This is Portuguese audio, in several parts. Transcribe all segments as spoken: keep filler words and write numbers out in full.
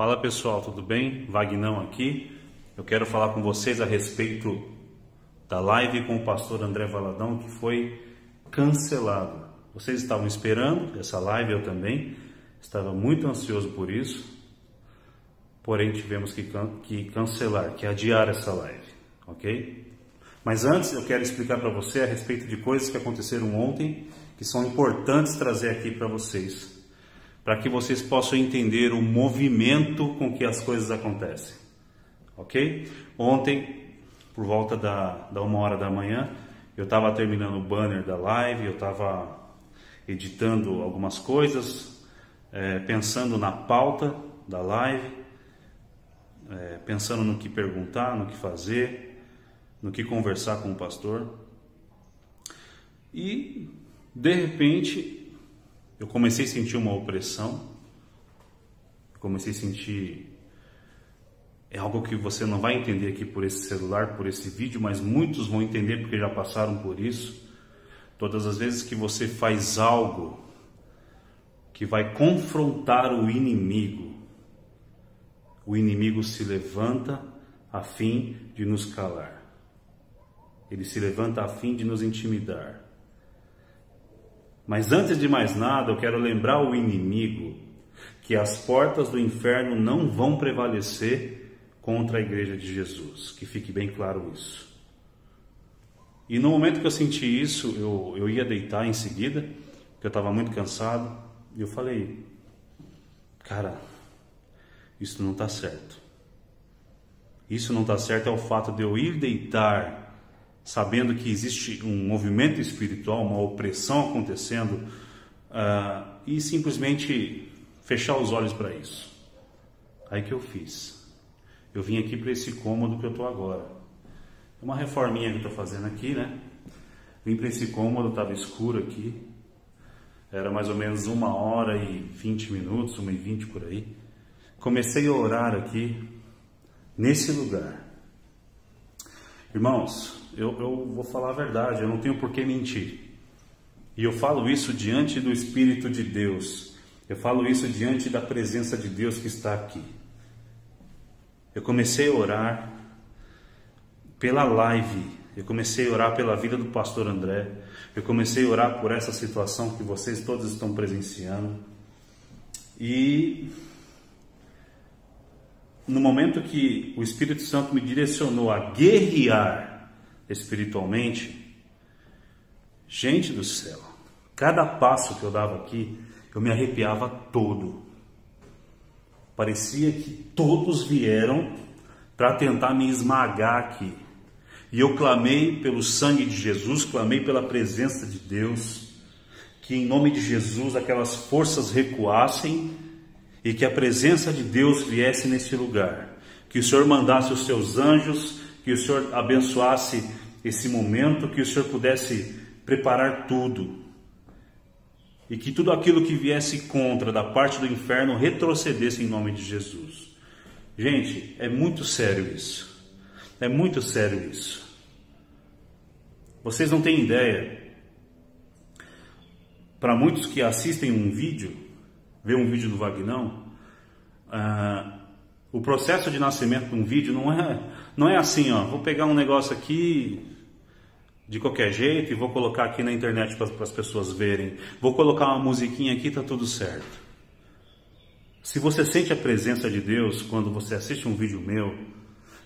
Fala pessoal, tudo bem? Vagnão aqui. Eu quero falar com vocês a respeito da live com o pastor André Valadão, que foi cancelado. Vocês estavam esperando essa live, eu também estava muito ansioso por isso, porém tivemos que, can que cancelar, que adiar essa live, ok? Mas antes eu quero explicar para você a respeito de coisas que aconteceram ontem, que são importantes trazer aqui para vocês, para que vocês possam entender o movimento com que as coisas acontecem, ok? Ontem, por volta da, da uma hora da manhã, eu estava terminando o banner da live, eu estava editando algumas coisas, é, pensando na pauta da live, é, pensando no que perguntar, no que fazer, no que conversar com o pastor. E, de repente, eu comecei a sentir uma opressão, comecei a sentir, é algo que você não vai entender aqui por esse celular, por esse vídeo, mas muitos vão entender porque já passaram por isso. Todas as vezes que você faz algo que vai confrontar o inimigo, o inimigo se levanta a fim de nos calar. Ele se levanta a fim de nos intimidar. Mas antes de mais nada, eu quero lembrar o inimigo que as portas do inferno não vão prevalecer contra a igreja de Jesus. Que fique bem claro isso. E no momento que eu senti isso, eu, eu ia deitar em seguida, porque eu estava muito cansado. E eu falei, cara, isso não está certo. Isso não está certo é o fato de eu ir deitar sabendo que existe um movimento espiritual, uma opressão acontecendo, uh, e simplesmente fechar os olhos para isso. Aí que eu fiz. Eu vim aqui para esse cômodo que eu estou agora. Uma reforminha que eu estou fazendo aqui, né? Vim para esse cômodo, estava escuro aqui. Era mais ou menos uma hora e vinte minutos, uma e vinte por aí. Comecei a orar aqui, nesse lugar. Irmãos, Eu, eu vou falar a verdade, eu não tenho por que mentir. E eu falo isso diante do Espírito de Deus. Eu falo isso diante da presença de Deus que está aqui. Eu comecei a orar pela live. Eu comecei a orar pela vida do pastor André. Eu comecei a orar por essa situação que vocês todos estão presenciando. E no momento que o Espírito Santo me direcionou a guerrear espiritualmente, gente do céu, cada passo que eu dava aqui, eu me arrepiava todo. Parecia que todos vieram para tentar me esmagar aqui. E eu clamei pelo sangue de Jesus, clamei pela presença de Deus, que em nome de Jesus aquelas forças recuassem e que a presença de Deus viesse nesse lugar. Que o Senhor mandasse os seus anjos, que o Senhor abençoasse esse momento, que o Senhor pudesse preparar tudo. E que tudo aquilo que viesse contra da parte do inferno retrocedesse em nome de Jesus. Gente, é muito sério isso. É muito sério isso. Vocês não têm ideia. Para muitos que assistem um vídeo, vê um vídeo do Vagnão, ah, o processo de nascimento de um vídeo não é, não é assim, ó, vou pegar um negócio aqui de qualquer jeito e vou colocar aqui na internet para as pessoas verem. Vou colocar uma musiquinha aqui, tá tudo certo. Se você sente a presença de Deus quando você assiste um vídeo meu,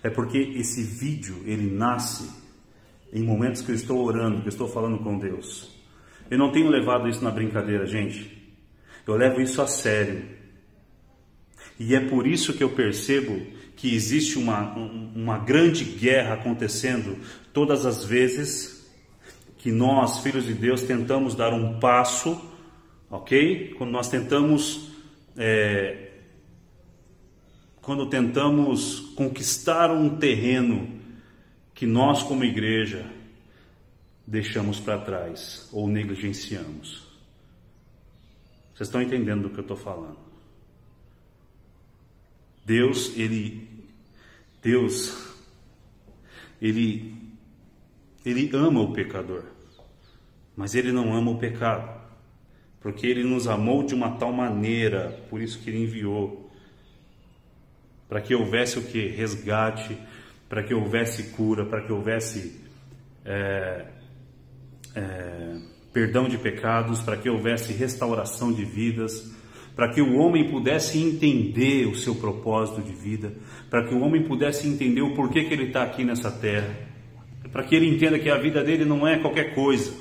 é porque esse vídeo, ele nasce em momentos que eu estou orando, que eu estou falando com Deus. Eu não tenho levado isso na brincadeira, gente. Eu levo isso a sério. E é por isso que eu percebo que existe uma, uma grande guerra acontecendo todas as vezes que nós, filhos de Deus, tentamos dar um passo, ok? Quando nós tentamos, é, quando tentamos conquistar um terreno que nós, como igreja, deixamos para trás ou negligenciamos. Vocês estão entendendo do que eu estou falando? Deus, ele, Deus, ele, ele ama o pecador, mas ele não ama o pecado, porque ele nos amou de uma tal maneira, por isso que ele enviou. para que houvesse o que? Resgate, para que houvesse cura, para que houvesse é, é, perdão de pecados, para que houvesse restauração de vidas, para que o homem pudesse entender o seu propósito de vida, para que o homem pudesse entender o porquê que ele está aqui nessa terra, para que ele entenda que a vida dele não é qualquer coisa.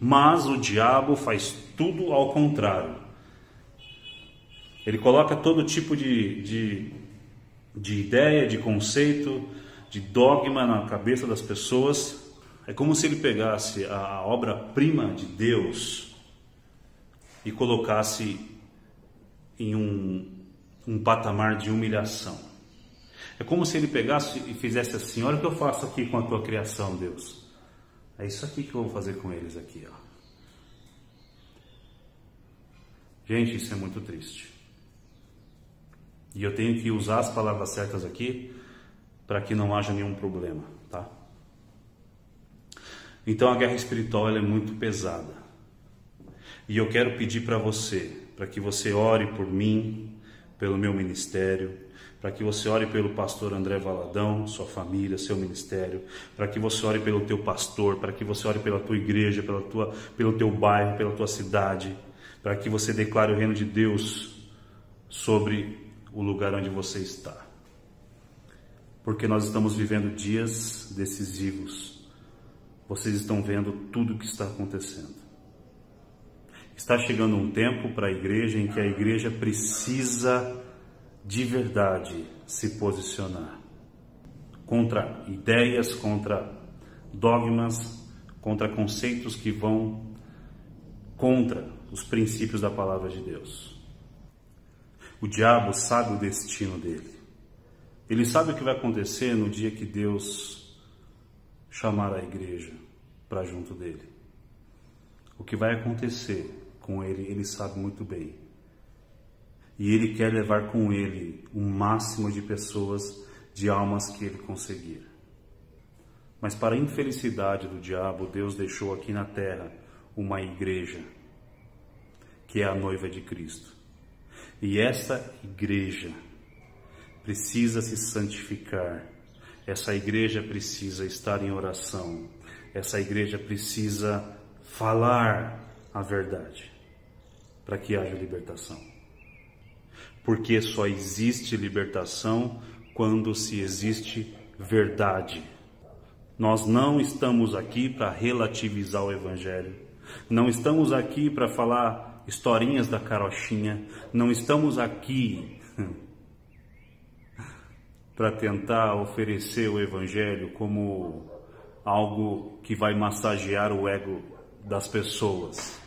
Mas o diabo faz tudo ao contrário. Ele coloca todo tipo de, de, de ideia, de conceito, de dogma na cabeça das pessoas. É como se ele pegasse a obra-prima de Deus e colocasse em um, um patamar de humilhação. É como se ele pegasse e fizesse assim: olha o que eu faço aqui com a tua criação, Deus. É isso aqui que eu vou fazer com eles aqui, ó. Gente, isso é muito triste. E eu tenho que usar as palavras certas aqui para que não haja nenhum problema, tá? Então a guerra espiritual ela é muito pesada. E eu quero pedir para você, para que você ore por mim, pelo meu ministério, para que você ore pelo pastor André Valadão, sua família, seu ministério, para que você ore pelo teu pastor, para que você ore pela tua igreja, pela tua, pelo teu bairro, pela tua cidade, para que você declare o reino de Deus sobre o lugar onde você está. Porque nós estamos vivendo dias decisivos. Vocês estão vendo tudo o que está acontecendo. Está chegando um tempo para a igreja em que a igreja precisa de verdade se posicionar contra ideias, contra dogmas, contra conceitos que vão contra os princípios da palavra de Deus. O diabo sabe o destino dele. Ele sabe o que vai acontecer no dia que Deus chamar a igreja para junto dele. O que vai acontecer com ele, ele sabe muito bem. E ele quer levar com ele o máximo de pessoas, de almas que ele conseguir. Mas para a infelicidade do diabo, Deus deixou aqui na terra uma igreja, que é a noiva de Cristo. E essa igreja precisa se santificar. Essa igreja precisa estar em oração. Essa igreja precisa falar a verdade, para que haja libertação. Porque só existe libertação quando se existe verdade. Nós não estamos aqui para relativizar o evangelho. Não estamos aqui para falar historinhas da carochinha. Não estamos aqui para tentar oferecer o evangelho como algo que vai massagear o ego das pessoas.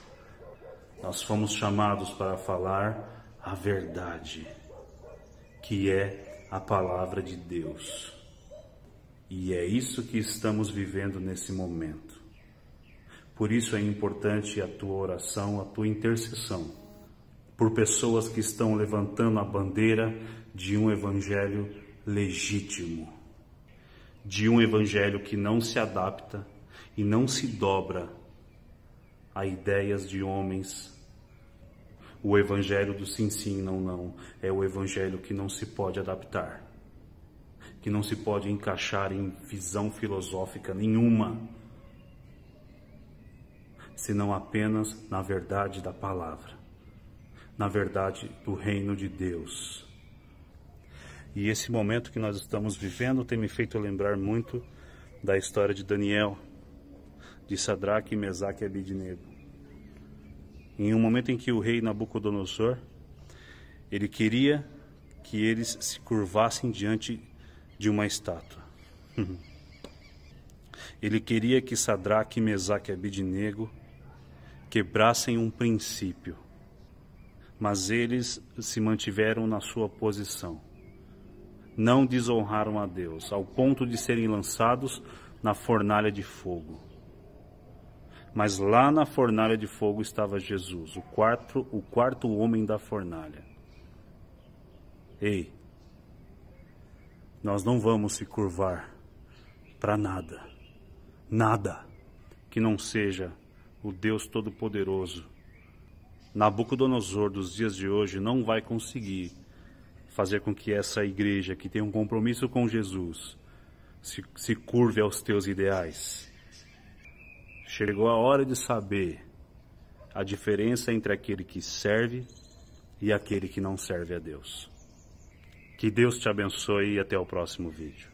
Nós fomos chamados para falar a verdade, que é a palavra de Deus. E é isso que estamos vivendo nesse momento. Por isso é importante a tua oração, a tua intercessão, por pessoas que estão levantando a bandeira de um evangelho legítimo, de um evangelho que não se adapta e não se dobra a ideias de homens. O evangelho do sim, sim, não, não, é o evangelho que não se pode adaptar, que não se pode encaixar em visão filosófica nenhuma, senão apenas na verdade da palavra, na verdade do reino de Deus. E esse momento que nós estamos vivendo tem me feito lembrar muito da história de Daniel, de Sadraque, Mesaque e Abidinego. Em um momento em que o rei Nabucodonosor, ele queria que eles se curvassem diante de uma estátua. Ele queria que Sadraque, Mesaque e Abidinego quebrassem um princípio, mas eles se mantiveram na sua posição. Não desonraram a Deus, ao ponto de serem lançados na fornalha de fogo. Mas lá na fornalha de fogo estava Jesus, o quarto, o quarto homem da fornalha. Ei, nós não vamos se curvar para nada, nada que não seja o Deus Todo-Poderoso. Nabucodonosor dos dias de hoje não vai conseguir fazer com que essa igreja que tem um compromisso com Jesus se, se curve aos teus ideais. Chegou a hora de saber a diferença entre aquele que serve e aquele que não serve a Deus. Que Deus te abençoe e até o próximo vídeo.